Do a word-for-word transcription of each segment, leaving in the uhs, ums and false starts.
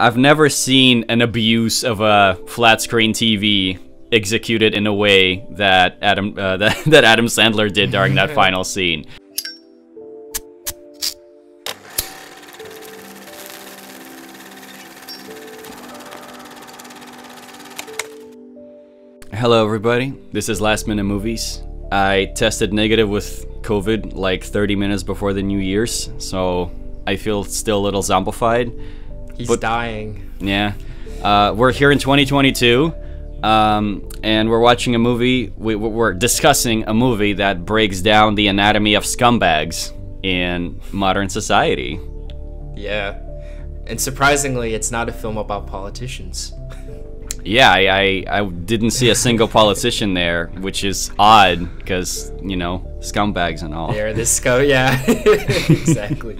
I've never seen an abuse of a flat screen T V executed in a way that Adam uh, that, that Adam Sandler did during that final scene. Hello everybody, this is Last Minute Movies. I tested negative with COVID like thirty minutes before the New Year's, so I feel still a little zombified. He's but, dying. Yeah. Uh, we're here in twenty twenty-two, um, and we're watching a movie, we, we're discussing a movie that breaks down the anatomy of scumbags in modern society. Yeah. And surprisingly, it's not a film about politicians. Yeah, I, I, I didn't see a single politician there, which is odd, because, you know, scumbags and all. They're the scum, yeah, exactly.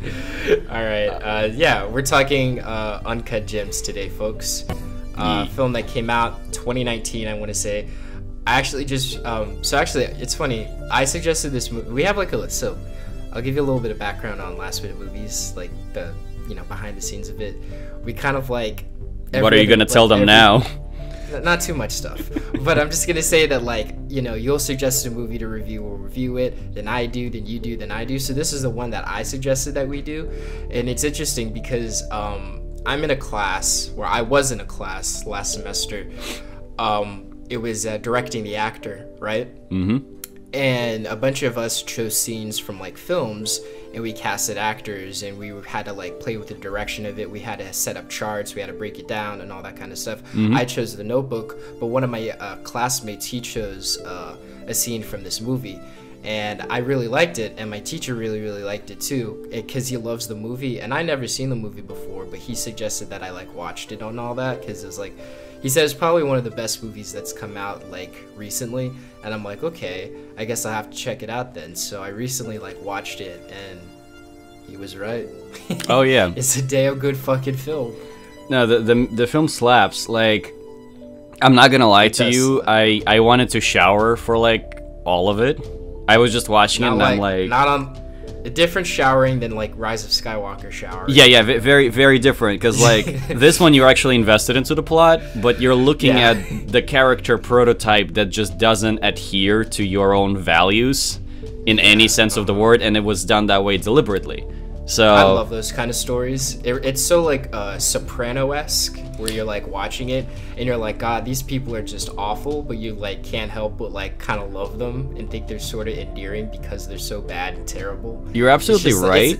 All right, uh, yeah, we're talking uh, Uncut Gems today, folks. Uh, film that came out twenty nineteen, I want to say. I actually just, um, so actually, it's funny, I suggested this movie. We have like a, so I'll give you a little bit of background on Last Minute Movies, like the, you know, behind the scenes of it. We kind of like... What are you going to tell them now? Not too much stuff, but I'm just gonna say that, like, you know, you'll suggest a movie to review, we'll review it, then I do, then you do, then I do. So this is the one that I suggested that we do, and it's interesting because um, I'm in a class where I was in a class last semester. Um, it was uh, directing the actor, right? Mm-hmm. And a bunch of us chose scenes from like films, and we casted actors, and we had to like play with the direction of it. We had to set up charts, we had to break it down, and all that kind of stuff. Mm-hmm. I chose The Notebook, but one of my uh, classmates, he chose uh, a scene from this movie, and I really liked it, and my teacher really, really liked it too, because he loves the movie, and I never seen the movie before, but he suggested that I like watched it on all that, because it was like, he said it's probably one of the best movies that's come out like recently, and I'm like, okay, I guess I'll have to check it out then. So I recently like watched it, and he was right. Oh yeah, it's a damn good fucking film. No, the the the film slaps. Like, I'm not gonna lie to you, slap. I I wanted to shower for like all of it. I was just watching not it, and like, I'm like, not on. A different showering than like Rise of Skywalker shower. Yeah, yeah, very, very different. Because like this one, you're actually invested into the plot, but you're looking yeah. at the character prototype that just doesn't adhere to your own values in yeah. any sense of the word, and it was done that way deliberately. So I love those kind of stories. It, it's so like uh, Soprano-esque, where you're like watching it and you're like, God, these people are just awful, but you like can't help but like kind of love them and think they're sort of endearing because they're so bad and terrible. You're absolutely just, right.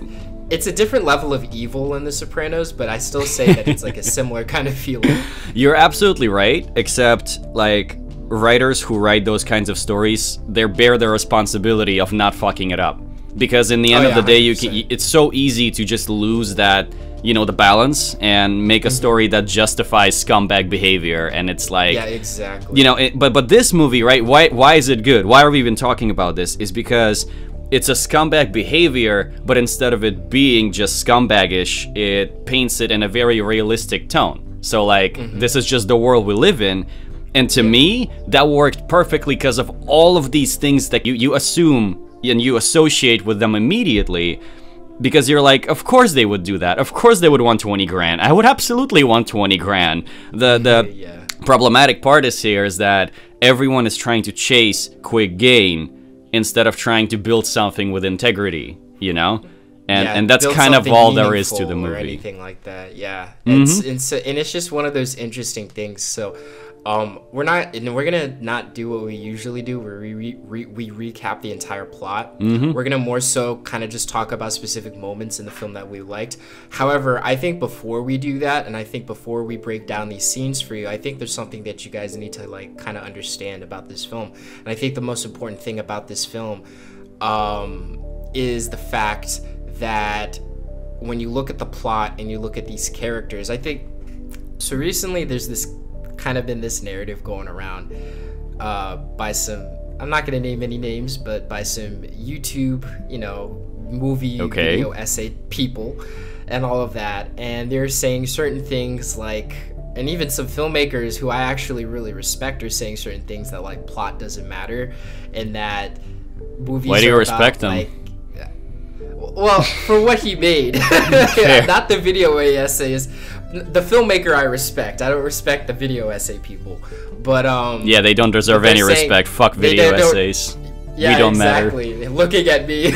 It's, it's a different level of evil in The Sopranos, but I still say that it's like a similar kind of feeling. You're absolutely right, except like writers who write those kinds of stories, they bear the responsibility of not fucking it up. Because in the end oh, yeah, of the day, you can, it's so easy to just lose that, you know, the balance and make a story that justifies scumbag behavior. And it's like, yeah, exactly. You know, it, but but this movie, right? Why why is it good? Why are we even talking about this? Is because it's a scumbag behavior, but instead of it being just scumbagish, it paints it in a very realistic tone. So like, mm-hmm. this is just the world we live in. And to yeah. me, that worked perfectly because of all of these things that you you assume. And you associate with them immediately because you're like, of course they would do that. Of course they would want twenty grand. I would absolutely want twenty grand. The the yeah. problematic part is here is that everyone is trying to chase quick gain instead of trying to build something with integrity, you know? And yeah, and that's kind of all there is to the movie. Or anything like that, yeah. Mm-hmm. It's, it's and it's just one of those interesting things. So. Um, we're not, and we're gonna not do what we usually do, where we, re, re, we recap the entire plot. Mm-hmm. We're gonna more so kind of just talk about specific moments in the film that we liked. However, I think before we do that, and I think before we break down these scenes for you, I think there's something that you guys need to like kind of understand about this film. And I think the most important thing about this film um, is the fact that when you look at the plot and you look at these characters, I think, so recently there's this kind of been this narrative going around uh, by some, I'm not going to name any names, but by some YouTube, you know, movie okay. video essay people and all of that. And they're saying certain things like, and even some filmmakers who I actually really respect are saying certain things that like plot doesn't matter and that movies Why do you respect them? Like, well, for what he made, not the video essay is the filmmaker I respect. I don't respect the video essay people, but um. Yeah, they don't deserve any respect. Fuck video essays. Yeah, we don't exactly. matter. Looking at me,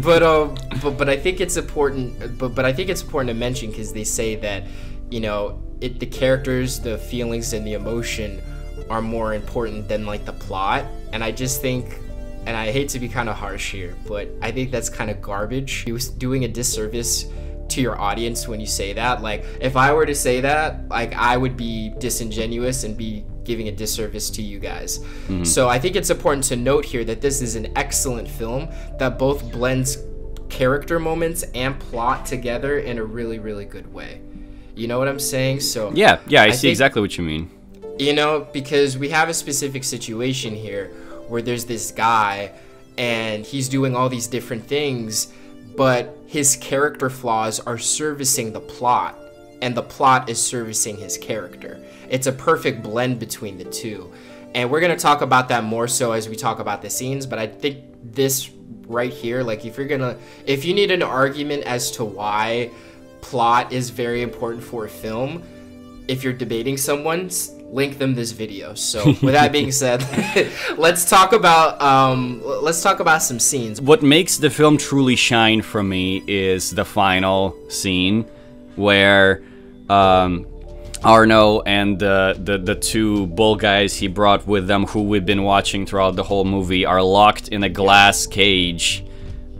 but um, but but I think it's important. But but I think it's important to mention because they say that, you know, it the characters, the feelings, and the emotion are more important than like the plot. And I just think, and I hate to be kind of harsh here, but I think that's kind of garbage. He was doing a disservice to your audience when you say that. Like, if I were to say that, like, I would be disingenuous and be giving a disservice to you guys. Mm-hmm. So I think it's important to note here that this is an excellent film that both blends character moments and plot together in a really, really good way. You know what I'm saying? So yeah, yeah, I, I see think, exactly what you mean. You know, because we have a specific situation here where there's this guy and he's doing all these different things, but his character flaws are servicing the plot, and the plot is servicing his character. It's a perfect blend between the two. And we're going to talk about that more so as we talk about the scenes, but I think this right here, like if you're going to, if you need an argument as to why plot is very important for a film, if you're debating someone, link them this video. So with that being said, let's talk about um let's talk about some scenes. What makes the film truly shine for me is the final scene where um Arno and uh, the the two bull guys he brought with them, who we've been watching throughout the whole movie, are locked in a glass cage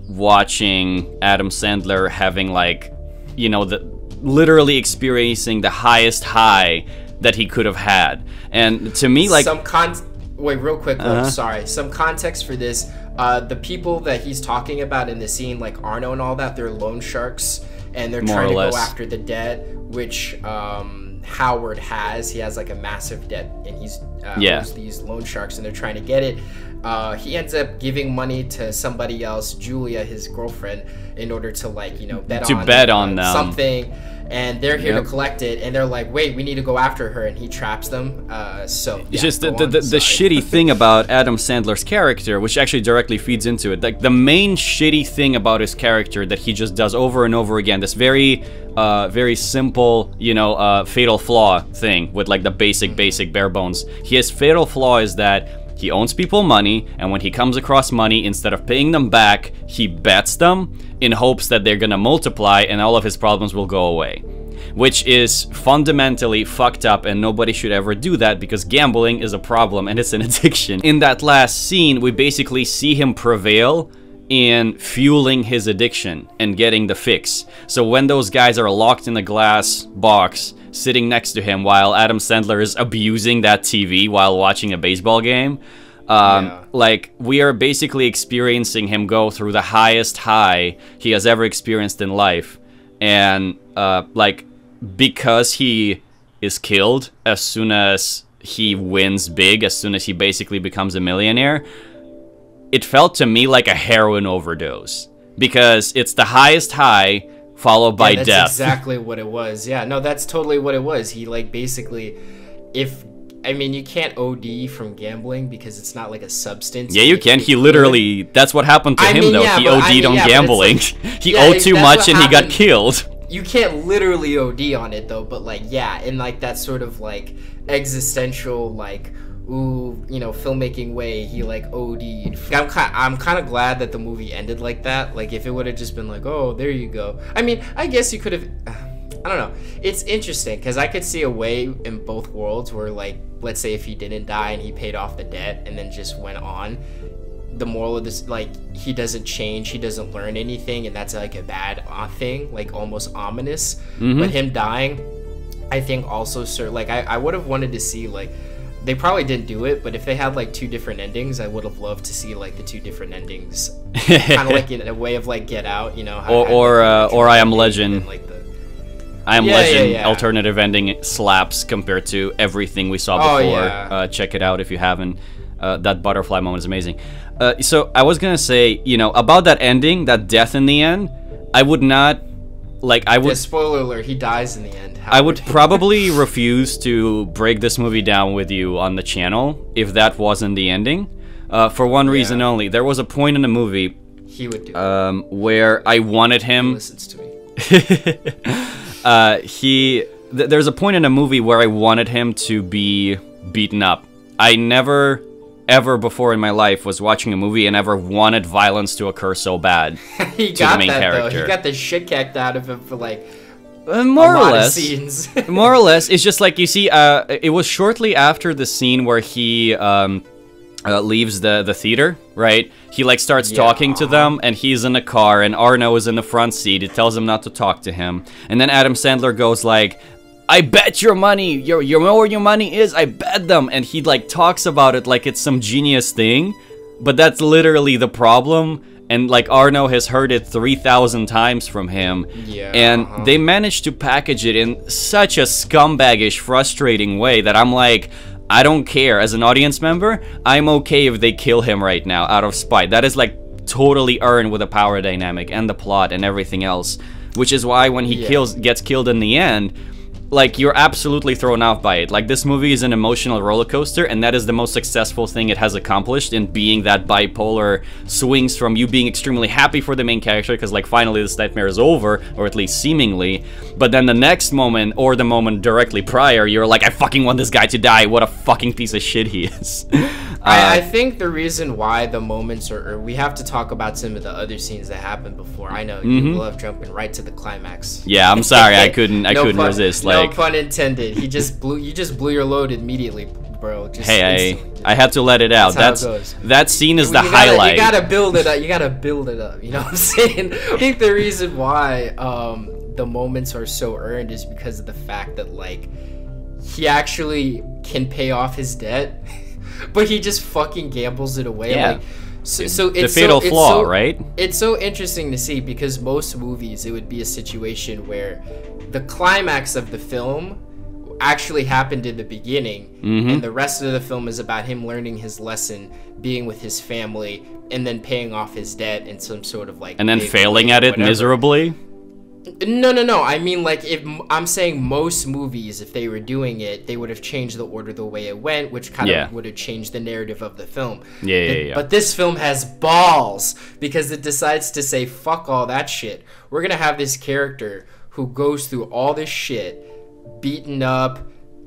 watching Adam Sandler having, like, you know, the literally experiencing the highest high that he could have had. And to me, like, some con wait real quick uh-huh. I'm sorry, some context for this, uh the people that he's talking about in the scene, like Arno and all that, they're loan sharks and they're More trying to less. go after the debt, which um Howard has he has like a massive debt, and he's uh, yeah these loan sharks, and they're trying to get it. Uh he ends up giving money to somebody else, Julia, his girlfriend, in order to, like, you know, bet to on bet on them. something, and they're here yep. to collect it, and they're like, wait, we need to go after her, and he traps them. Uh so it's yeah, just the the, the, the shitty thing about Adam Sandler's character, which actually directly feeds into it, like the main shitty thing about his character that he just does over and over again, this very uh very simple, you know, uh fatal flaw thing with, like, the basic basic bare bones. His fatal flaw is that he owns people money, and when he comes across money, instead of paying them back, he bets them in hopes that they're gonna multiply and all of his problems will go away. Which is fundamentally fucked up, and nobody should ever do that, because gambling is a problem and it's an addiction. In that last scene, we basically see him prevail in fueling his addiction and getting the fix. So when those guys are locked in a glass box, sitting next to him while Adam Sandler is abusing that T V while watching a baseball game. Um, yeah. Like, we are basically experiencing him go through the highest high he has ever experienced in life. And, uh, like, because he is killed as soon as he wins big, as soon as he basically becomes a millionaire, it felt to me like a heroin overdose. Because it's the highest high followed by yeah, that's death. Exactly what it was. Yeah, no, that's totally what it was. He, like, basically, if I mean, you can't O D from gambling because it's not like a substance. Yeah, you can. He literally, that's what happened to I him mean, though. Yeah, he OD'd I mean, on yeah, gambling. Like, he yeah, owed too much and happened. he got killed. You can't literally O D on it though, but like yeah, in like that sort of like existential, like, ooh, you know, filmmaking way, he like O D'd. I'm kind, I'm kind of glad that the movie ended like that. Like, if it would have just been like, oh, there you go. I mean, I guess you could have. I don't know. It's interesting because I could see a way in both worlds where, like, let's say if he didn't die and he paid off the debt and then just went on, the moral of this, like, he doesn't change, he doesn't learn anything, and that's like a bad thing, like almost ominous. Mm-hmm. But him dying, I think also, sir, like I, I would have wanted to see, like, they probably didn't do it, but if they had like two different endings, I would have loved to see like the two different endings, kind of like in a way of like Get Out, you know, how, or how or, uh, or I Am Legend, and, like, the I Am yeah, Legend yeah, yeah. alternative ending slaps compared to everything we saw before. Oh, yeah. Uh, check it out if you haven't. Uh, that butterfly moment is amazing. Uh, so I was gonna say, you know, about that ending, that death in the end, I would not. Like, I would. Yeah, spoiler alert, he dies in the end. Howard. I would probably refuse to break this movie down with you on the channel if that wasn't the ending. Uh, for one yeah. reason only. There was a point in the movie he would do um, where I wanted him. He listens to me. uh, he... Th there's a point in a movie where I wanted him to be beaten up. I never, ever before in my life was watching a movie and ever wanted violence to occur so bad. He got the main that, character. though. He got the shit kicked out of him for, like... Uh, more or less, scenes. more or less, it's just like, you see, uh, it was shortly after the scene where he um, uh, leaves the, the theater, right? He like starts yeah. talking to them, and he's in a car, and Arno is in the front seat. It tells him not to talk to him. And then Adam Sandler goes like, I bet your money, your, you know where your money is, I bet them. And he like talks about it like it's some genius thing, but that's literally the problem. And like Arno has heard it three thousand times from him. Yeah, and uh-huh. they managed to package it in such a scumbaggish, frustrating way that I'm like, I don't care. As an audience member, I'm okay if they kill him right now out of spite. That is like totally earned with the power dynamic and the plot and everything else. Which is why when he yeah. kills, gets killed in the end, like you're absolutely thrown off by it. Like this movie is an emotional roller coaster, and that is the most successful thing it has accomplished in being that bipolar swings from you being extremely happy for the main character because like finally this nightmare is over, or at least seemingly, but then the next moment or the moment directly prior you're like, I fucking want this guy to die, what a fucking piece of shit he is. uh, I, I think the reason why the moments are, or we have to talk about some of the other scenes that happened before. I know mm-hmm. you love jumping right to the climax. Yeah, I'm sorry. I couldn't I no couldn't pun, resist like, no pun intended. He just blew you just blew your load immediately, bro. Just hey, instantly. I, I had to let it out. That's, that's it that scene is you, the you gotta, highlight. You gotta build it up. You gotta build it up. You know what I'm saying? I think the reason why um, the moments are so earned is because of the fact that like he actually can pay off his debt, but he just fucking gambles it away. Yeah. Like, So, so it's the fatal so, flaw, it's so, right? It's so interesting to see because most movies, it would be a situation where the climax of the film actually happened in the beginning, mm-hmm. and the rest of the film is about him learning his lesson, being with his family, and then paying off his debt in some sort of like... And then failing at it whatever. miserably? No, no, no. I mean, like, if I'm saying most movies, if they were doing it, they would have changed the order the way it went, which kind yeah. of would have changed the narrative of the film. Yeah, yeah, yeah. But this film has balls because it decides to say, fuck all that shit. We're going to have this character who goes through all this shit, beaten up,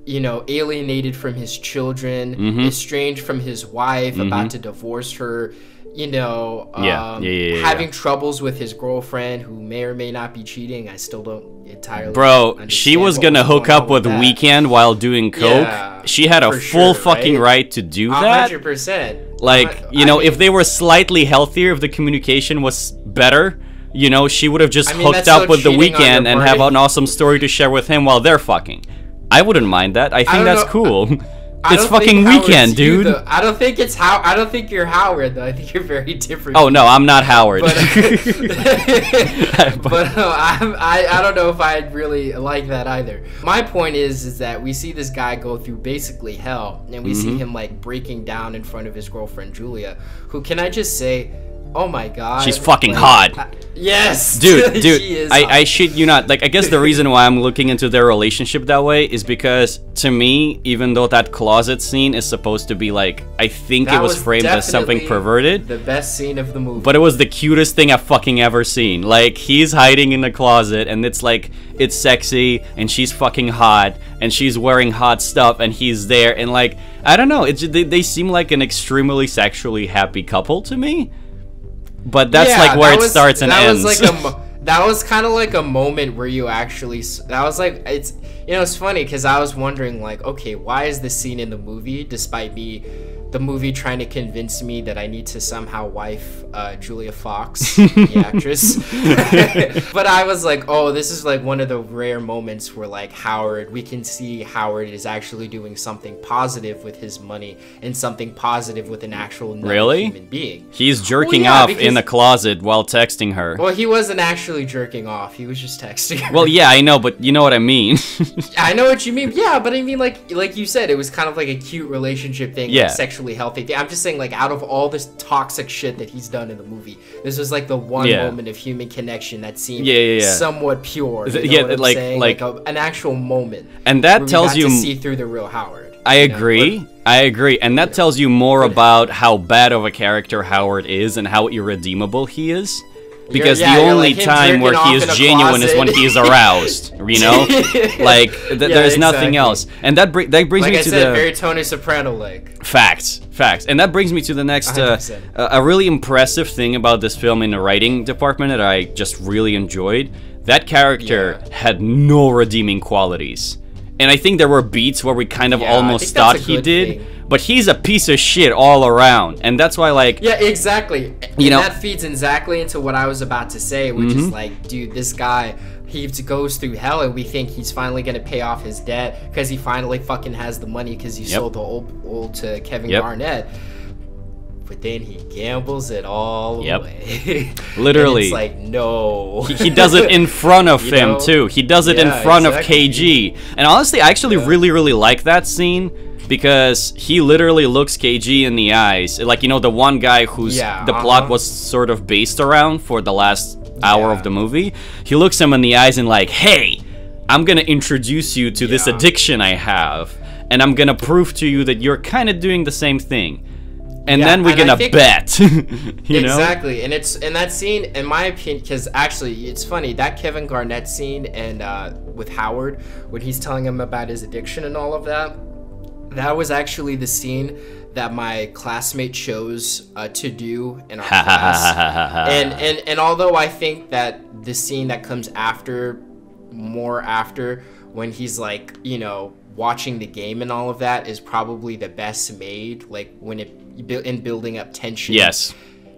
you know, alienated from his children, mm-hmm. estranged from his wife, mm-hmm. about to divorce her. You know, um, yeah. Yeah, yeah, yeah, having yeah. troubles with his girlfriend who may or may not be cheating. I still don't entirely Bro, understand she was going to hook up with, with Weeknd while doing coke. Yeah, she had a full sure, fucking right? right to do that. one hundred percent. Like, you know, I mean, if they were slightly healthier, if the communication was better, you know, she would have just I mean, hooked up with the Weeknd and have an awesome story to share with him while they're fucking. I wouldn't mind that. I think I that's know. cool. I it's fucking Weeknd, dude. You, I don't think it's how. I don't think you're Howard, though. I think you're very different. Oh no, I'm not Howard. But, uh, but uh, I, I don't know if I'd really like that either. My point is, is that we see this guy go through basically hell, and we mm-hmm. see him like breaking down in front of his girlfriend Julia, who, can I just say, oh my god, she's fucking like, hot. I, yes, dude, dude. She is I, I shit you not. Like, I guess the reason why I'm looking into their relationship that way is because, to me, even though that closet scene is supposed to be like, I think that it was, was framed as something perverted, the best scene of the movie. But it was the cutest thing I've fucking ever seen. Like, he's hiding in the closet, and it's like, it's sexy, and she's fucking hot, and she's wearing hot stuff, and he's there, and like, I don't know. It's they, they seem like an extremely sexually happy couple to me. But that's yeah, like where that it was, starts and that ends. Was like a, that was kind of like a moment where you actually. That was like it's. You know, it's funny because I was wondering like, okay, why is this scene in the movie, despite me, the movie trying to convince me that I need to somehow wife uh, Julia Fox, the actress. But I was like, oh, this is like one of the rare moments where like Howard, we can see Howard is actually doing something positive with his money and something positive with an actual really? human being. He's jerking well, yeah, off because... in the closet while texting her. Well, he wasn't actually jerking off. He was just texting her. Well, yeah, I know, but you know what I mean. I know what you mean. Yeah, but I mean, like like you said, it was kind of like a cute relationship thing, yeah. like sexually healthy thing. I'm just saying, like, out of all this toxic shit that he's done in the movie, this was like the one yeah. moment of human connection that seemed yeah, yeah, yeah. somewhat pure. You know yeah, what I'm like saying? like, like a, an actual moment. And that tells you to see through the real Howard. I agree. Know? I agree, and that yeah. tells you more about how bad of a character Howard is and how irredeemable he is. Because yeah, the only like time where he is genuine is when he is aroused, you know? Like, th yeah, there's exactly. nothing else. And that, br that brings like me I to said, the... very Tony Soprano-like. Facts, facts. And that brings me to the next... Uh, uh, a really impressive thing about this film in the writing department that I just really enjoyed. That character yeah. had no redeeming qualities. And I think there were beats where we kind of yeah, almost thought he did. Thing. But he's a piece of shit all around, and that's why, like, yeah, exactly. You know, that feeds exactly into what I was about to say, which mm-hmm. is like, dude, this guy, he goes through hell, and we think he's finally gonna pay off his debt because he finally fucking has the money because he yep. sold the old oil to Kevin yep. Garnett. But then he gambles it all yep. away. Literally. It's like, no. He, he does it in front of him, know? Too. He does it yeah, in front exactly. of K G. And honestly, I actually yeah. really, really like that scene because he literally looks K G in the eyes. Like, you know, the one guy whose yeah, the uh-huh. plot was sort of based around for the last hour yeah. of the movie. He looks him in the eyes and like, hey, I'm going to introduce you to yeah. this addiction I have. And I'm going to prove to you that you're kind of doing the same thing. And yeah, then we're and gonna bet, you know? Exactly, and it's in that scene, in my opinion, because actually, it's funny, that Kevin Garnett scene and uh, with Howard, when he's telling him about his addiction and all of that, that was actually the scene that my classmate chose uh, to do in our class. And, and, and although I think that the scene that comes after, more after, when he's like, you know, watching the game and all of that is probably the best made, like when it in building up tension, yes,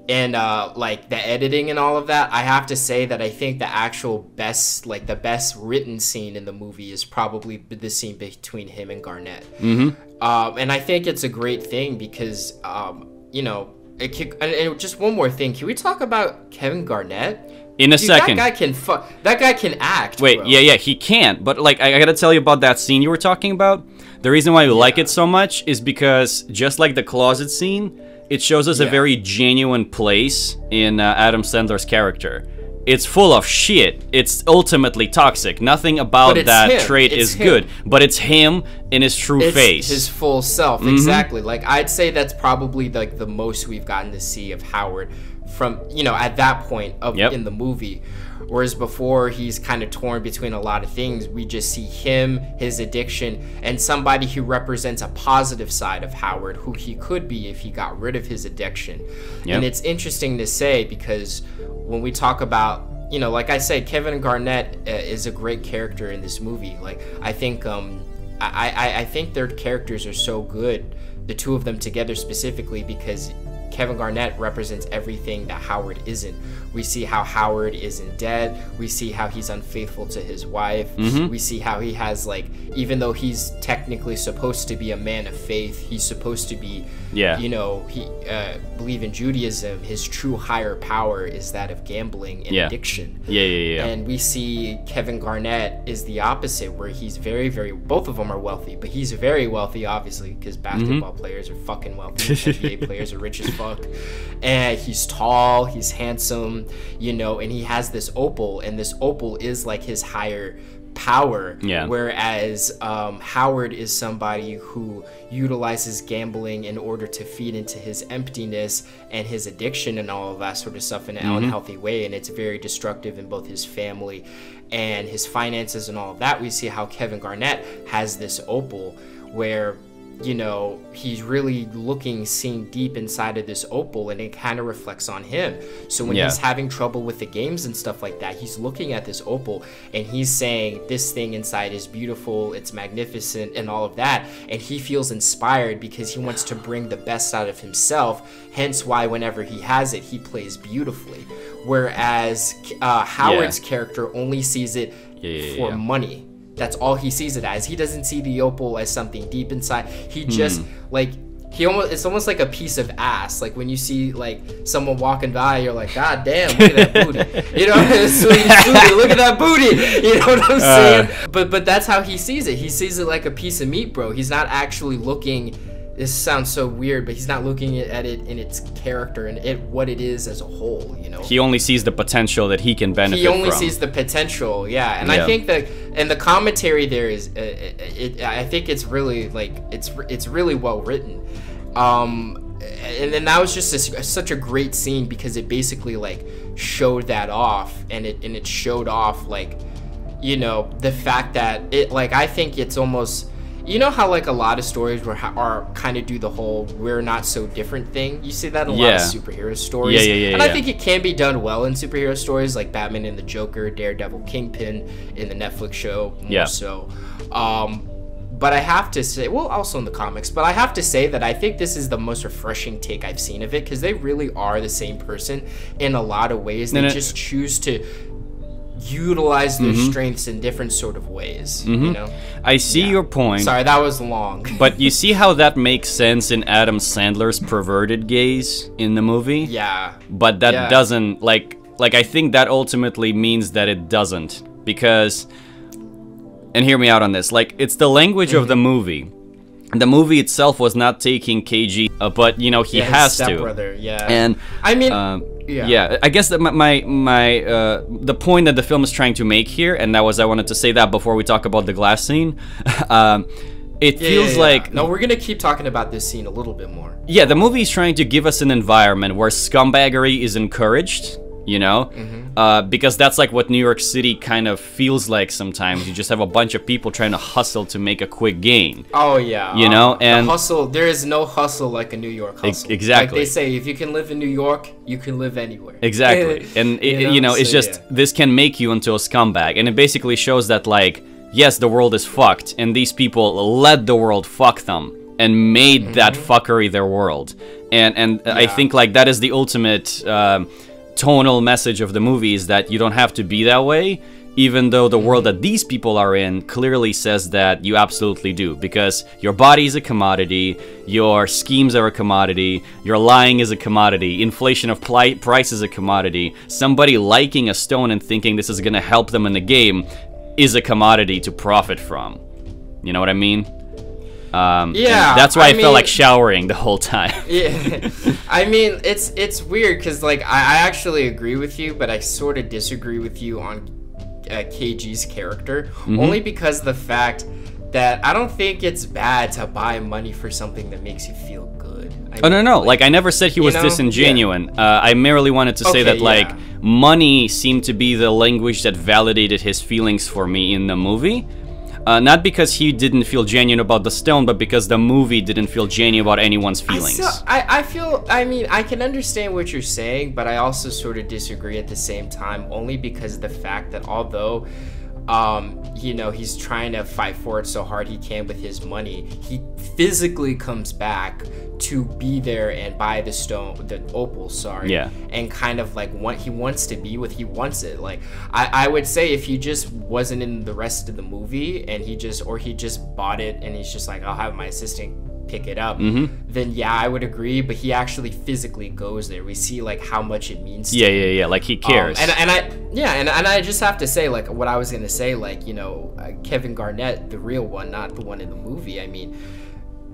and uh like the editing and all of that, I have to say that I think the actual best, like the best written scene in the movie is probably the scene between him and Garnett. Mm-hmm. Um and I think it's a great thing because um you know it could, and, and just one more thing, can we talk about Kevin Garnett in a Dude, second? That guy can fuck. That guy can act. Wait, bro. yeah, yeah, he can't. But like, I, I gotta tell you about that scene you were talking about. The reason why we yeah. like it so much is because just like the closet scene, it shows us yeah. a very genuine place in uh, Adam Sandler's character. It's full of shit. It's ultimately toxic. Nothing about that him. trait it's is him. good, but it's him in his true it's face, his full self. Mm-hmm. Exactly. Like I'd say that's probably like the most we've gotten to see of Howard. From, you know, at that point of yep. in the movie, whereas before he's kind of torn between a lot of things. We just see him, his addiction, and somebody who represents a positive side of Howard, who he could be if he got rid of his addiction. Yep. And it's interesting to say because when we talk about, you know, like I said, Kevin Garnett uh, is a great character in this movie. Like I think um I, I I think their characters are so good, the two of them together specifically, because Kevin Garnett represents everything that Howard isn't. We see how Howard isn't dead. We see how he's unfaithful to his wife. Mm-hmm. We see how he has, like, even though he's technically supposed to be a man of faith, he's supposed to be, yeah. you know, he uh, believe in Judaism. His true higher power is that of gambling and yeah. addiction. Yeah, yeah, yeah. And we see Kevin Garnett is the opposite, where he's very, very, both of them are wealthy, but he's very wealthy, obviously, because basketball mm-hmm. players are fucking wealthy. N B A players are rich as fuck. And he's tall, he's handsome, you know, and he has this opal, and this opal is like his higher power. Yeah. Whereas um, Howard is somebody who utilizes gambling in order to feed into his emptiness and his addiction and all of that sort of stuff in an mm-hmm. unhealthy way, and it's very destructive in both his family and his finances and all of that. We see how Kevin Garnett has this opal where, you know, he's really looking, seeing deep inside of this opal, and it kind of reflects on him. So when yeah. he's having trouble with the games and stuff like that, he's looking at this opal and he's saying, this thing inside is beautiful, it's magnificent and all of that. And he feels inspired because he wants to bring the best out of himself. Hence why whenever he has it, he plays beautifully. Whereas uh, Howard's yeah. character only sees it yeah, for yeah. money. That's all he sees it as. He doesn't see the opal as something deep inside. He just mm. like he almost it's almost like a piece of ass. Like when you see like someone walking by, you're like, God damn, look at that booty. You know, booty. Look at that booty. You know what I'm saying? Uh, but but that's how he sees it. He sees it like a piece of meat, bro. He's not actually looking. This sounds so weird, but he's not looking at it in its character and it what it is as a whole, you know. He only sees the potential that he can benefit from. He only from. sees the potential, yeah. And yeah. I think that, and the commentary there is, uh, it, it, I think it's really like it's it's really well written. Um, and, and that was just a, such a great scene, because it basically like showed that off, and it and it showed off like, you know, the fact that it like, I think it's almost, you know how like a lot of stories were are kind of do the whole we're not so different thing. You see that in a yeah. lot of superhero stories. Yeah, yeah, yeah, and yeah. I think it can be done well in superhero stories like Batman and the Joker, Daredevil, Kingpin in the Netflix show. More yeah. So, um, but I have to say, well, also in the comics, but I have to say that I think this is the most refreshing take I've seen of it, because they really are the same person in a lot of ways. They no, no. just choose to utilize their mm-hmm. strengths in different sort of ways. Mm-hmm. You know, I see yeah. your point. Sorry, that was long. But you see how that makes sense in Adam Sandler's perverted gaze in the movie? Yeah. But that yeah. doesn't, like, like I think that ultimately means that it doesn't, because, and hear me out on this, like, it's the language mm-hmm. of the movie. The movie itself was not taking K G, uh, but, you know, he yeah, has his stepbrother, to. Yeah. And I mean, uh, yeah. yeah, I guess that my, my, my uh, the point that the film is trying to make here, and that was, I wanted to say that before we talk about the glass scene. um, it yeah, feels yeah, yeah. like... No, we're going to keep talking about this scene a little bit more. Yeah, the movie is trying to give us an environment where scumbaggery is encouraged, you know, mm-hmm. uh, because that's like what New York City kind of feels like sometimes. You just have a bunch of people trying to hustle to make a quick gain. Oh yeah, you um, know, and the hustle. There is no hustle like a New York hustle. E exactly. Like they say, if you can live in New York, you can live anywhere. Exactly, and it, you know, you know it's so, just yeah. this can make you into a scumbag, and it basically shows that like, yes, the world is fucked, and these people let the world fuck them and made mm-hmm. that fuckery their world, and and yeah. I think like that is the ultimate. Um, tonal message of the movie is that you don't have to be that way, even though the world that these people are in clearly says that you absolutely do, because your body is a commodity, your schemes are a commodity, your lying is a commodity, inflation of price is a commodity, somebody liking a stone and thinking this is going to help them in the game is a commodity to profit from. You know what I mean? Um, yeah, that's why I, I mean, felt like showering the whole time. Yeah, I mean, it's it's weird because like I, I actually agree with you, but I sort of disagree with you on uh, K G's character, mm-hmm. only because the fact that I don't think it's bad to buy money for something that makes you feel good. I oh mean, no, no, like, like I never said he was know? disingenuous. Yeah. Uh, I merely wanted to okay, say that yeah. like money seemed to be the language that validated his feelings for me in the movie. Uh, not because he didn't feel genuine about the stone, but because the movie didn't feel genuine about anyone's feelings. I, still, I, I feel, I mean, I can understand what you're saying, but I also sort of disagree at the same time, only because of the fact that although, um, you know, he's trying to fight for it so hard he can with his money, he physically comes back to be there and buy the stone, the opal, sorry, yeah. and kind of like what he wants to be with, he wants it. Like I, I would say if he just wasn't in the rest of the movie and he just, or he just bought it and he's just like, I'll have my assistant pick it up, mm-hmm. then yeah, I would agree. But he actually physically goes there. We see like how much it means to yeah, him. Yeah, yeah, like he cares. Um, and, and I, yeah, and, and I just have to say like what I was gonna say, like, you know, uh, Kevin Garnett, the real one, not the one in the movie, I mean,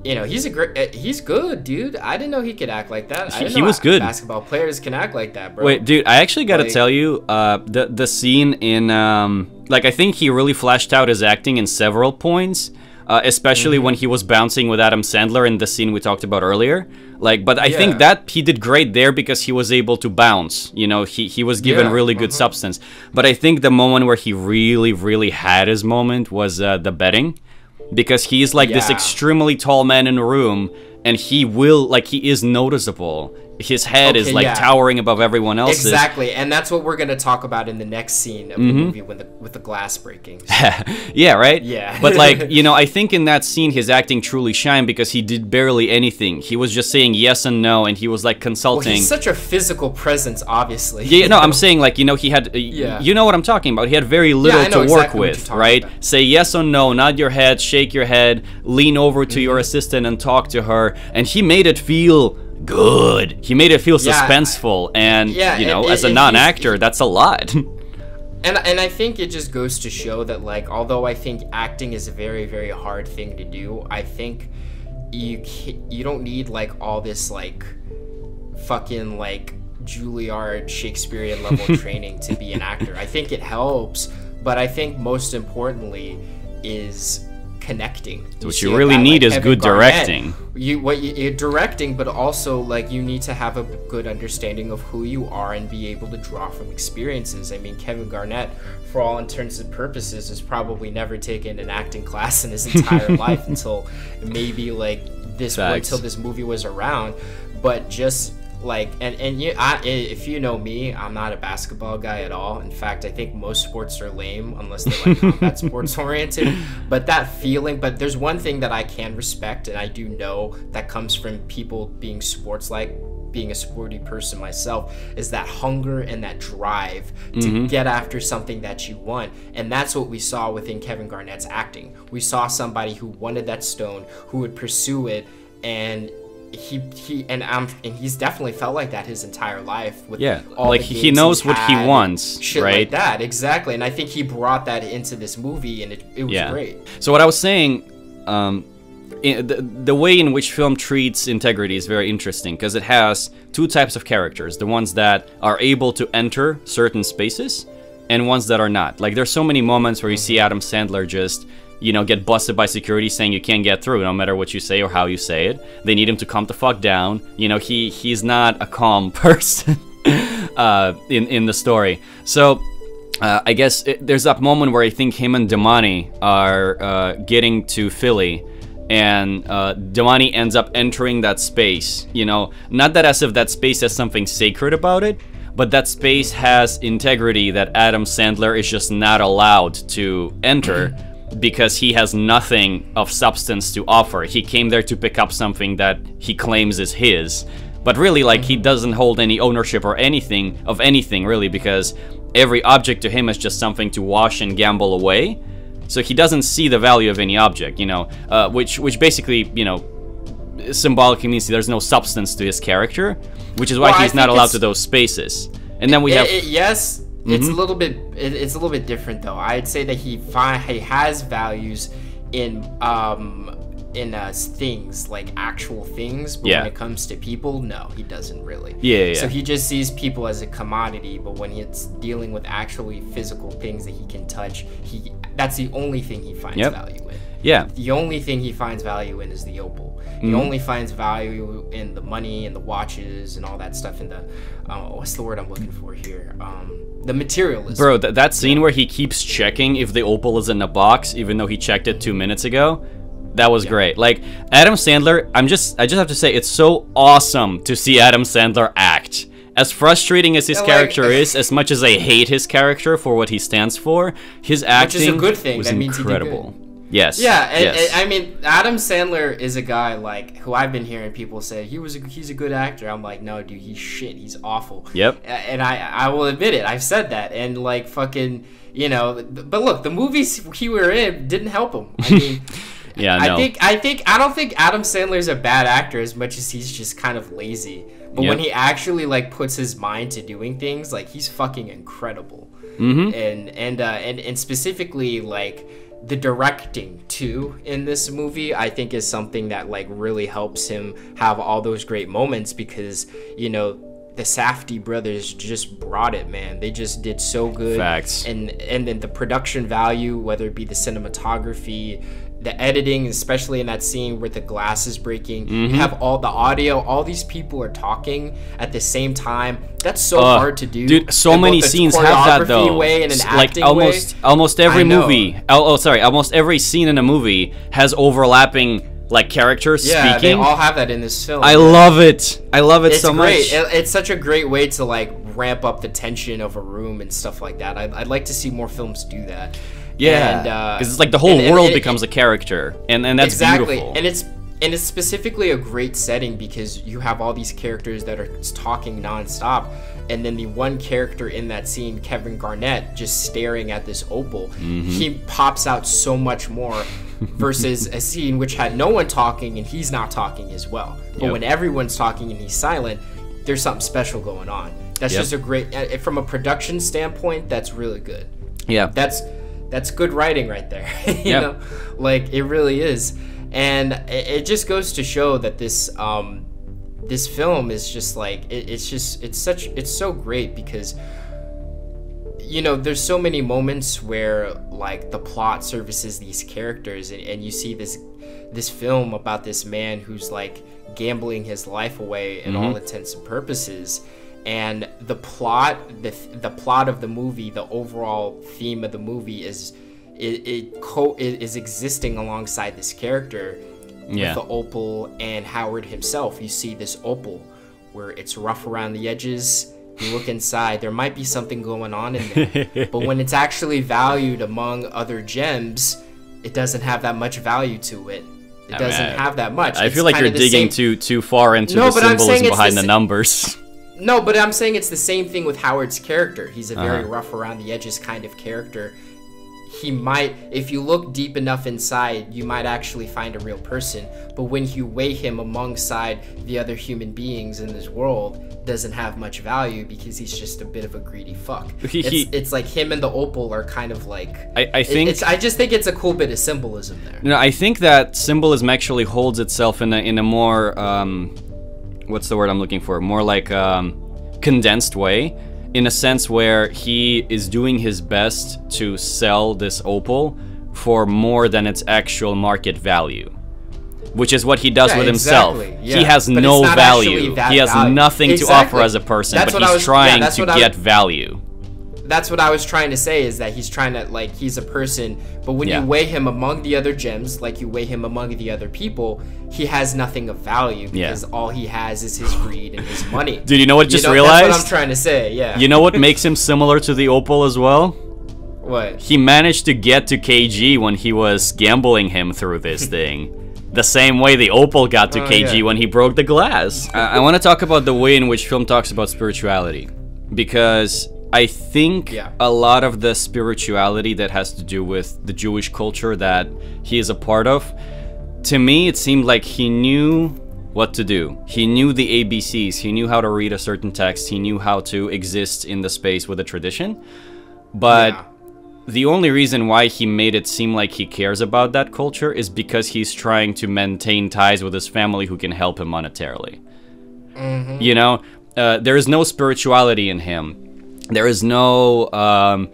you know, he's a great, he's good, dude. I didn't know he could act like that. I didn't he know was good. Basketball players can act like that, bro. Wait, dude, I actually got to like, tell you, uh, the the scene in, um, like, I think he really flashed out his acting in several points, uh, especially mm-hmm. when he was bouncing with Adam Sandler in the scene we talked about earlier. Like, but I yeah. think that he did great there because he was able to bounce. You know, he he was given yeah, really good uh-huh. substance. But I think the moment where he really, really had his moment was uh, the betting. Because he's like yeah. this extremely tall man in a room, and he will, like, he is noticeable. His head okay, is like yeah. towering above everyone else's. Exactly, and that's what we're gonna talk about in the next scene of mm-hmm. the movie when the, with the glass breaking. yeah, right? Yeah. But like, you know, I think in that scene his acting truly shined because he did barely anything. He was just saying yes and no, and he was like consulting. Well, he's such a physical presence, obviously. Yeah, no, know? I'm saying like, you know, he had, uh, yeah. you know what I'm talking about. He had very little yeah, to exactly work with, right? About. Say yes or no, nod your head, shake your head, lean over to mm-hmm. your assistant and talk to her, and he made it feel good. He made it feel yeah, suspenseful, and yeah, you know, and, as a non-actor, that's a lot. And and I think it just goes to show that, like, although I think acting is a very, very hard thing to do, I think you can't, you don't need like all this like fucking like Juilliard Shakespearean level training to be an actor. I think it helps, but I think most importantly is connecting. So what you really need is good directing. You what you, you're directing, but also like you need to have a good understanding of who you are and be able to draw from experiences. I mean, Kevin Garnett, for all intents and purposes, has probably never taken an acting class in his entire life until maybe like this until this movie was around. But just like and and you, I, if you know me, I'm not a basketball guy at all. In fact, I think most sports are lame unless they're like combat sports oriented. But that feeling, but there's one thing that I can respect, and I do know that comes from people being sports like. Being a sporty person myself, is that hunger and that drive to mm-hmm. get after something that you want. And that's what we saw within Kevin Garnett's acting. We saw somebody who wanted that stone, who would pursue it, and he he and I'm and he's definitely felt like that his entire life. With yeah, all like he knows what he wants, shit right? Like that exactly. And I think he brought that into this movie, and it, it was yeah. great. So what I was saying. Um, In, the, the way in which film treats integrity is very interesting because it has two types of characters, the ones that are able to enter certain spaces and ones that are not. Like there's so many moments where you see Adam Sandler just, you know, get busted by security saying you can't get through no matter what you say or how you say it. They need him to calm the fuck down. You know, he he's not a calm person uh, in, in the story. So uh, I guess it, there's that moment where I think him and Damani are uh, getting to Philly. And uh, Damani ends up entering that space, you know, not that as if that space has something sacred about it, but that space has integrity that Adam Sandler is just not allowed to enter because he has nothing of substance to offer. He came there to pick up something that he claims is his, but really like he doesn't hold any ownership or anything of anything really because every object to him is just something to wash and gamble away. So he doesn't see the value of any object, you know, uh, which which basically, you know, symbolically means there's no substance to his character, which is why well, he's not allowed to those spaces. And then we it, have it, yes, mm-hmm. it's a little bit it, it's a little bit different though. I'd say that he fi he has values in um in uh, things like actual things, but yeah. when it comes to people, no, he doesn't really. Yeah, yeah. So he just sees people as a commodity, but when it's dealing with actually physical things that he can touch, he. That's the only thing he finds yep. value in. Yeah. The only thing he finds value in is the opal. He mm-hmm. only finds value in the money and the watches and all that stuff in the, uh, what's the word I'm looking for here? Um, the materialism. Bro, th that scene yeah. where he keeps checking if the opal is in the box, even though he checked it two minutes ago, that was yeah. great. Like, Adam Sandler, I'm just, I just have to say, it's so awesome to see Adam Sandler act. As frustrating as his yeah, like, character is, as much as I hate his character for what he stands for, his acting which is a good thing. was that means incredible. He did good. Yes. Yeah, and, yes. And, I mean, Adam Sandler is a guy like who I've been hearing people say he was a, he's a good actor. I'm like, no, dude, he's shit. He's awful. Yep. And I I will admit it. I've said that, and like fucking, you know. But look, the movies he were in didn't help him. I mean. Yeah, no. I think I think I don't think Adam Sandler's a bad actor as much as he's just kind of lazy. But yep. when he actually like puts his mind to doing things, like he's fucking incredible. Mm-hmm. And and uh, and and specifically like the directing too in this movie, I think is something that like really helps him have all those great moments because you know. The Safdie brothers just brought it, man. They just did so good. Facts. And and then the production value, whether it be the cinematography, the editing, especially in that scene where the glass is breaking. Mm-hmm. You have all the audio. All these people are talking at the same time. That's so uh, hard to do. Dude, so in many scenes have that though. Way and an like acting almost way. almost every movie. Oh, oh, sorry. Almost every scene in a movie has overlapping. Like characters yeah, speaking. Yeah, they all have that in this film. I love it. I love it it's so great. much. It, it's such a great way to like ramp up the tension of a room and stuff like that. I, I'd like to see more films do that. Yeah, because uh, it's like the whole and, world and, and, becomes a character, and and that's exactly. beautiful. And it's and it's specifically a great setting because you have all these characters that are talking nonstop. And then the one character in that scene, Kevin Garnett, just staring at this opal, mm-hmm. he pops out so much more versus a scene which had no one talking and he's not talking as well. But yep. when everyone's talking and he's silent, there's something special going on. That's yep. just a great, from a production standpoint, that's really good. Yeah. That's that's good writing right there. you yep. know, like it really is. And it just goes to show that this, um, this film is just like it, it's just it's such it's so great because you know, there's so many moments where like the plot services these characters, and, and you see this this film about this man who's like gambling his life away in mm-hmm. all intents and purposes, and the plot the the plot of the movie, the overall theme of the movie is it it co it is existing alongside this character yeah. with the Opal and Howard himself. You see this Opal where it's rough around the edges. You look inside, there might be something going on in there, but when it's actually valued among other gems, it doesn't have that much value to it. It I doesn't mean, I, have that much. I it's feel like you're digging same... too too far into no, the symbolism behind the, the numbers. No, but I'm saying it's the same thing with Howard's character. He's a very uh-huh. rough around the edges kind of character. He might, if you look deep enough inside, you might actually find a real person, but when you weigh him alongside the other human beings in this world, doesn't have much value because he's just a bit of a greedy fuck. He, it's, he, it's like him and the Opal are kind of like, I, I think it's, I just think it's a cool bit of symbolism there. No, I think that symbolism actually holds itself in a, in a more, um, what's the word I'm looking for? More like, um, condensed way. In a sense where he is doing his best to sell this Opal for more than its actual market value, which is what he does yeah, with exactly. himself. Yeah. He has but no value. He has value. nothing exactly. to offer as a person, that's but he's was, trying yeah, to get was, value. That's what I was trying to say, is that he's trying to, like, he's a person, but when yeah. you weigh him among the other gems, like you weigh him among the other people, he has nothing of value because yeah. all he has is his greed and his money. Dude, you know what you just know, realized? That's what I'm trying to say, yeah. You know what makes him similar to the Opal as well? What? He managed to get to K G when he was gambling him through this thing. The same way the Opal got to oh, K G yeah. when he broke the glass. I, I want to talk about the way in which film talks about spirituality, because I think yeah. a lot of the spirituality that has to do with the Jewish culture that he is a part of, to me, it seemed like he knew what to do. He knew the A B Cs, he knew how to read a certain text, he knew how to exist in the space with a tradition. But yeah. the only reason why he made it seem like he cares about that culture is because he's trying to maintain ties with his family who can help him monetarily. Mm-hmm. You know, uh, there is no spirituality in him. There is no um,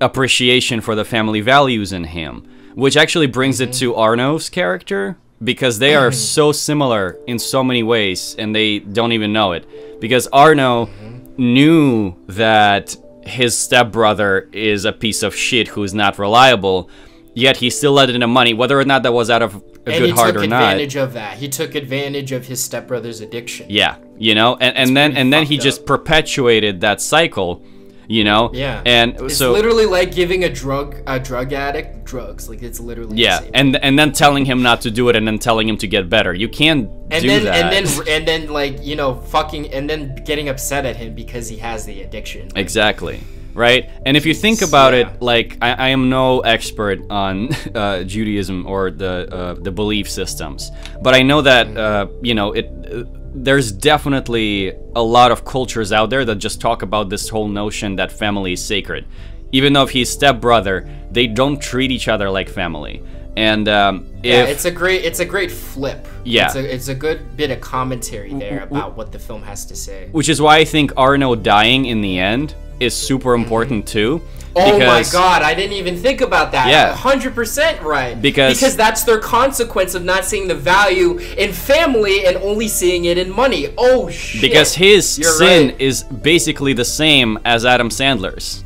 appreciation for the family values in him, which actually brings mm-hmm. it to Arno's character, because they are mm-hmm. so similar in so many ways and they don't even know it. Because Arno mm-hmm. knew that his stepbrother is a piece of shit who is not reliable, yet he still let in the money, whether or not that was out of a and good heart or not. He took advantage of that. He took advantage of his stepbrother's addiction. Yeah, you know, and, and then and then he up. just perpetuated that cycle, you know. Yeah. And it's so literally like giving a drug a drug addict drugs, like it's literally yeah. the same. And and then telling him not to do it, and then telling him to get better. You can't and do then, that. And then and then like you know fucking and then getting upset at him because he has the addiction. Like, exactly. Right? And if you think about yeah. it, like, I, I am no expert on uh, Judaism or the uh, the belief systems, but I know that, uh, you know, it. Uh, there's definitely a lot of cultures out there that just talk about this whole notion that family is sacred. Even though if he's stepbrother, they don't treat each other like family. And um, if, yeah, it's a great, it's a great flip. Yeah, it's a, it's a good bit of commentary there about what the film has to say. Which is why I think Arno dying in the end is super important too. Oh my god, I didn't even think about that. Yeah, one hundred percent right. Because because that's their consequence of not seeing the value in family and only seeing it in money. Oh shit. Because his You're sin right. is basically the same as Adam Sandler's.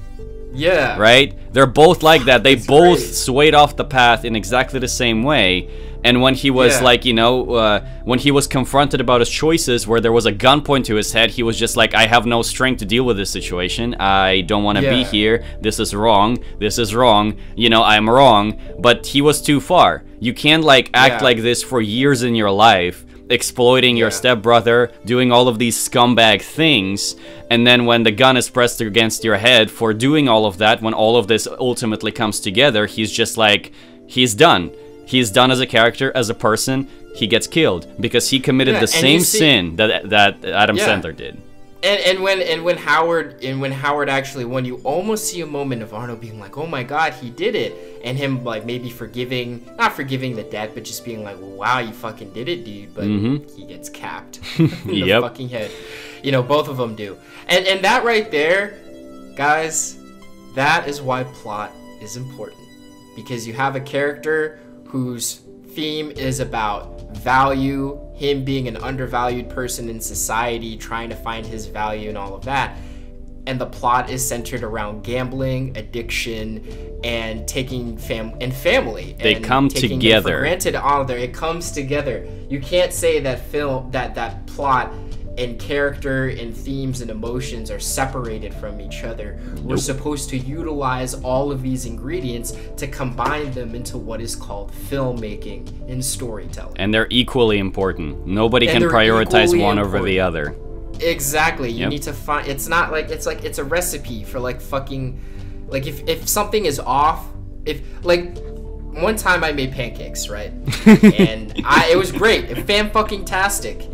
Yeah. Right? They're both like that. They that's both great. swayed off the path in exactly the same way. And when he was yeah. like, you know, uh, when he was confronted about his choices, where there was a gunpoint to his head, he was just like, I have no strength to deal with this situation. I don't want to yeah. be here. This is wrong. This is wrong. You know, I'm wrong. But he was too far. You can't like act yeah. like this for years in your life, exploiting your yeah. stepbrother, doing all of these scumbag things, and then when the gun is pressed against your head for doing all of that, when all of this ultimately comes together, he's just like, he's done. He's done as a character, as a person, he gets killed because he committed yeah, the same see, sin that that Adam yeah. Sandler did. And and when and when Howard and when Howard actually won, you almost see a moment of Arno being like, oh my god, he did it, and him like maybe forgiving, not forgiving the debt, but just being like, well, wow, you fucking did it, dude. But mm-hmm. he gets capped in the yep. fucking head. You know, both of them do. And and that right there, guys, That is why plot is important, because you have a character whose theme is about value, him being an undervalued person in society, trying to find his value and all of that. And the plot is centered around gambling, addiction, and taking fam and family. They and come taking together. It for granted, all of there, it comes together. You can't say that film that that plot and character and themes and emotions are separated from each other. Nope. We're supposed to utilize all of these ingredients to combine them into what is called filmmaking and storytelling. And they're equally important. Nobody and can prioritize one important. over the other. Exactly. You yep. need to find. It's not like it's like it's a recipe for like fucking, like if if something is off, if like one time I made pancakes, right, and I it was great, fan fucking tastic.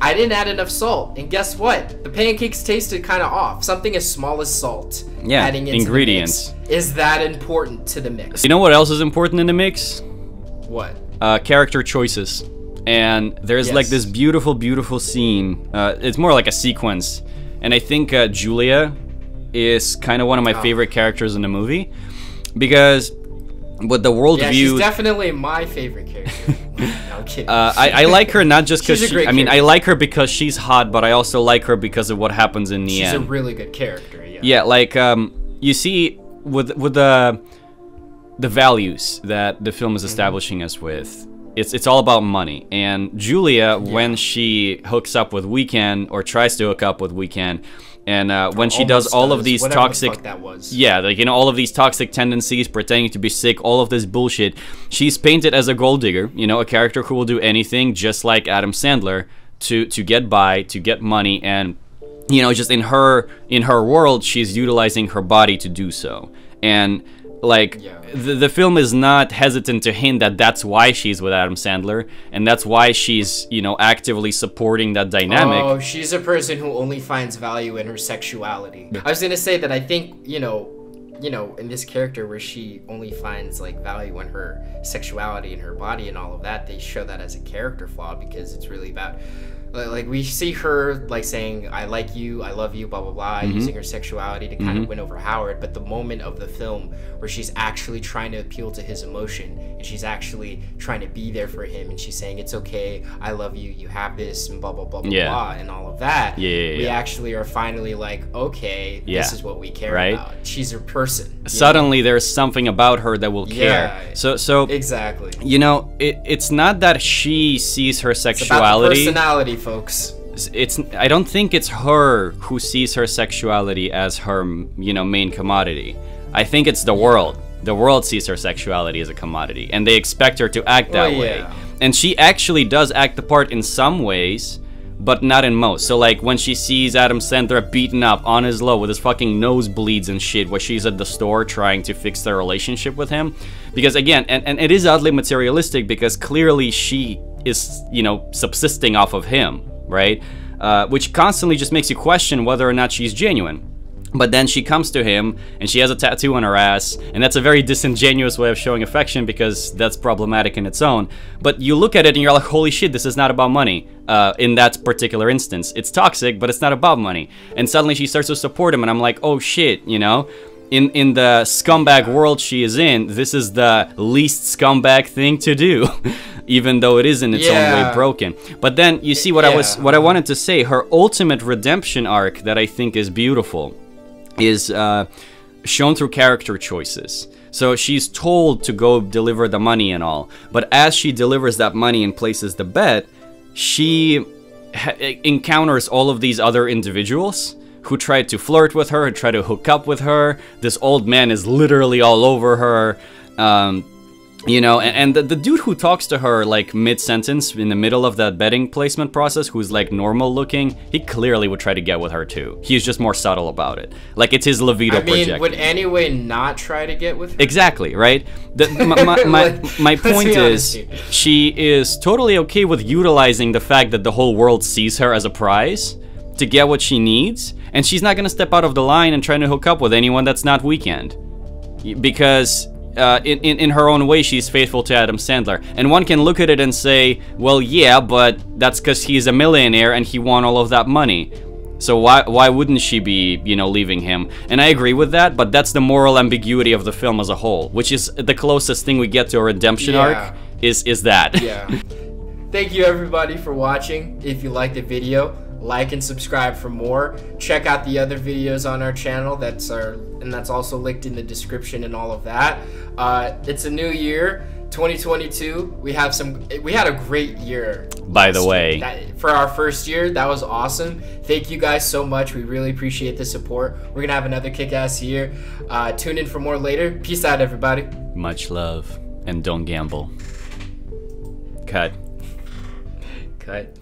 I didn't add enough salt, and guess what? The pancakes tasted kind of off. Something as small as salt, yeah, adding into ingredients the mix is that important to the mix. You know what else is important in the mix? What? Uh, character choices. And there's yes. like this beautiful, beautiful scene. Uh, it's more like a sequence. And I think uh, Julia is kind of one of my oh. favorite characters in the movie. Because with the worldview... Yeah, she's definitely my favorite character. No, I'm kidding. Uh, I, I like her not just because she... I mean, character. I like her because she's hot, but I also like her because of what happens in the she's end. She's a really good character, yeah. Yeah, like, um, you see, with, with the, the values that the film is establishing mm-hmm. us with... It's, it's all about money, and Julia, yeah. when she hooks up with Weeknd, or tries to hook up with Weeknd, and uh, when she does all does, of these toxic, the fuck that was. yeah, like, you know, all of these toxic tendencies, pretending to be sick, all of this bullshit, she's painted as a gold digger, you know, a character who will do anything, just like Adam Sandler, to, to get by, to get money, and, you know, just in her, in her world, she's utilizing her body to do so, and... Like, yeah. the, the film is not hesitant to hint that that's why she's with Adam Sandler, and that's why she's, you know, actively supporting that dynamic. Oh, she's a person who only finds value in her sexuality. I was gonna say that I think, you know, you know, in this character where she only finds, like, value in her sexuality and her body and all of that, they show that as a character flaw because it's really about... Like, we see her, like, saying, I like you, I love you, blah, blah, blah, mm-hmm. using her sexuality to kind mm-hmm. of win over Howard. But the moment of the film where she's actually trying to appeal to his emotion, and she's actually trying to be there for him, and she's saying, it's okay, I love you, you have this, and blah, blah, blah, blah, yeah. blah, and all of that. Yeah, yeah, yeah. We actually are finally like, okay, yeah. this is what we care right? about. She's a person. Suddenly know? there's something about her that will yeah, care. So, so exactly. You know, it, it's not that she sees her sexuality. It's about the personality. Folks, it's I don't think it's her who sees her sexuality as her, you know, main commodity. I think it's the world. The world sees her sexuality as a commodity, and they expect her to act that oh, way. Yeah. And she actually does act the part in some ways, but not in most. So like when she sees Adam Sandler beaten up on his low with his fucking nosebleeds and shit, where she's at the store trying to fix their relationship with him, because again, and, and it is oddly materialistic because clearly she is, you know, subsisting off of him, right? Uh, which constantly just makes you question whether or not she's genuine. But then she comes to him, and she has a tattoo on her ass, and that's a very disingenuous way of showing affection because that's problematic in its own. But you look at it and you're like, holy shit, this is not about money. Uh, in that particular instance, it's toxic, but it's not about money. And suddenly she starts to support him, and I'm like, oh shit, you know? In, in the scumbag world she is in, this is the least scumbag thing to do. Even though it is in its yeah. own way broken. But then you see what yeah. I was what I wanted to say, her ultimate redemption arc that I think is beautiful is uh, shown through character choices. So she's told to go deliver the money and all, but as she delivers that money and places the bet, she ha encounters all of these other individuals who tried to flirt with her, try to hook up with her. This old man is literally all over her. Um, You know, and, and the, the dude who talks to her, like, mid-sentence, in the middle of that betting placement process, who's, like, normal-looking, he clearly would try to get with her, too. He's just more subtle about it. Like, it's his libido project. I mean, projecting. Would anyway not try to get with her? Exactly, right? The, my, my, like, my, my point is, she is totally okay with utilizing the fact that the whole world sees her as a prize to get what she needs, and she's not gonna step out of the line and try to hook up with anyone that's not Weeknd. Because... Uh, in, in, in her own way, she's faithful to Adam Sandler. And one can look at it and say, well, yeah, but that's because he's a millionaire and he won all of that money. So why why wouldn't she be, you know, leaving him? And I agree with that, but that's the moral ambiguity of the film as a whole, which is the closest thing we get to a redemption yeah. arc is is that. Yeah. Thank you everybody for watching. If you liked the video, like and subscribe for more. Check out the other videos on our channel. That's our and that's also linked in the description and all of that. Uh, it's a new year, twenty twenty-two. We have some. We had a great year. By the way, that, for our first year, that was awesome. Thank you guys so much. We really appreciate the support. We're gonna have another kick-ass year. Uh, tune in for more later. Peace out, everybody. Much love and don't gamble. Cut. Cut.